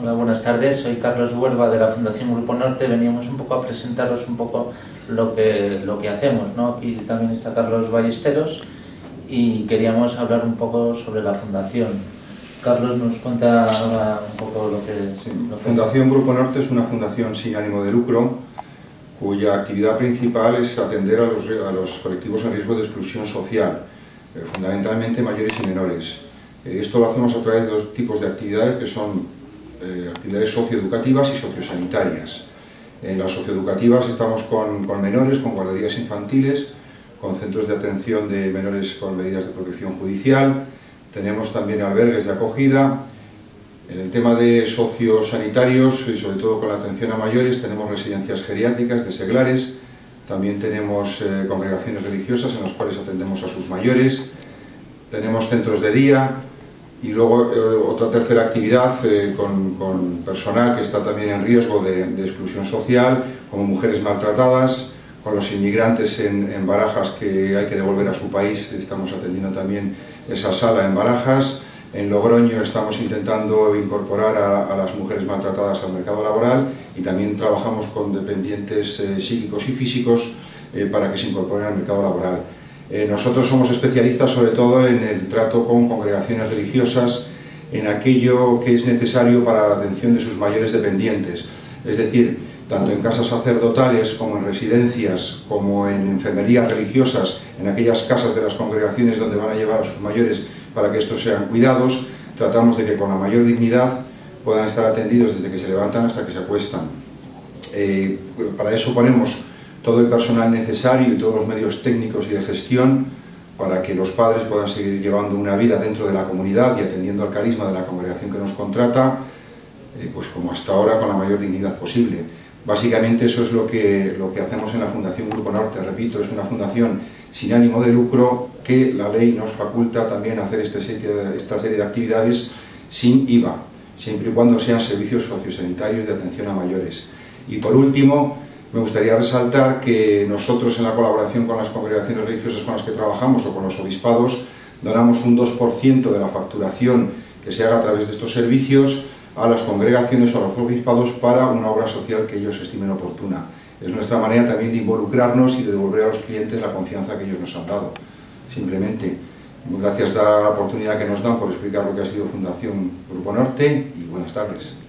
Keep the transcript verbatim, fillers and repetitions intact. Hola, buenas tardes, soy Carlos Buerba de la Fundación Grupo Norte. Veníamos un poco a presentaros un poco lo que, lo que hacemos, ¿no? Aquí también está Carlos Ballesteros y queríamos hablar un poco sobre la Fundación. Carlos nos cuenta un poco lo que... Sí. Lo que Fundación es. Grupo Norte es una fundación sin ánimo de lucro cuya actividad principal es atender a los, a los colectivos en riesgo de exclusión social, eh, fundamentalmente mayores y menores. Eh, esto lo hacemos a través de dos tipos de actividades que son Eh, actividades socioeducativas y sociosanitarias. En las socioeducativas estamos con, con menores, con guarderías infantiles, con centros de atención de menores con medidas de protección judicial, tenemos también albergues de acogida. En el tema de sociosanitarios y sobre todo con la atención a mayores tenemos residencias geriátricas de seglares, también tenemos eh, congregaciones religiosas en las cuales atendemos a sus mayores, tenemos centros de día. Y luego eh, otra tercera actividad eh, con, con personal que está también en riesgo de, de exclusión social, como mujeres maltratadas, con los inmigrantes en, en Barajas que hay que devolver a su país, estamos atendiendo también esa sala en Barajas. En Logroño estamos intentando incorporar a, a las mujeres maltratadas al mercado laboral y también trabajamos con dependientes eh, psíquicos y físicos eh, para que se incorporen al mercado laboral. Eh, nosotros somos especialistas sobre todo en el trato con congregaciones religiosas, en aquello que es necesario para la atención de sus mayores dependientes. Es decir, tanto en casas sacerdotales como en residencias, como en enfermerías religiosas, en aquellas casas de las congregaciones donde van a llevar a sus mayores para que estos sean cuidados, tratamos de que con la mayor dignidad puedan estar atendidos desde que se levantan hasta que se acuestan. Eh, para eso ponemos todo el personal necesario y todos los medios técnicos y de gestión para que los padres puedan seguir llevando una vida dentro de la comunidad y atendiendo al carisma de la congregación que nos contrata, eh, pues como hasta ahora, con la mayor dignidad posible. Básicamente eso es lo que, lo que hacemos en la Fundación Grupo Norte. Repito, es una fundación sin ánimo de lucro que la ley nos faculta también hacer este serie, esta serie de actividades sin I V A, siempre y cuando sean servicios sociosanitarios de atención a mayores. Y por último, me gustaría resaltar que nosotros, en la colaboración con las congregaciones religiosas con las que trabajamos o con los obispados, donamos un dos por ciento de la facturación que se haga a través de estos servicios a las congregaciones o a los obispados para una obra social que ellos estimen oportuna. Es nuestra manera también de involucrarnos y de devolver a los clientes la confianza que ellos nos han dado. Simplemente, gracias a la oportunidad que nos dan por explicar lo que ha sido Fundación Grupo Norte y buenas tardes.